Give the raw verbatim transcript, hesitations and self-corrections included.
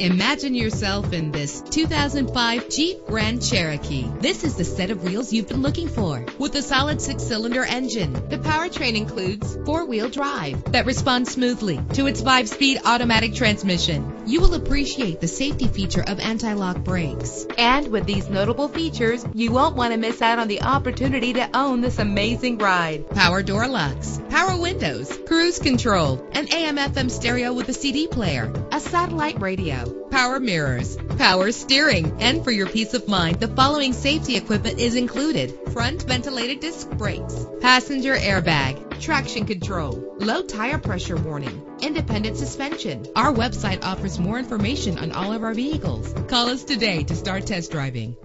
Imagine yourself in this two thousand five Jeep Grand Cherokee. This is the set of wheels you've been looking for, with a solid six-cylinder engine. The powertrain includes four-wheel drive that responds smoothly to its five-speed automatic transmission. You will appreciate the safety feature of anti-lock brakes. And with these notable features, you won't want to miss out on the opportunity to own this amazing ride. Power door locks, power windows, cruise control, an A M F M stereo with a C D player, a satellite radio, power mirrors, power steering, and for your peace of mind, the following safety equipment is included: front ventilated disc brakes, passenger airbag, traction control, low tire pressure warning, independent suspension. Our website offers more information on all of our vehicles. Call us today to start test driving.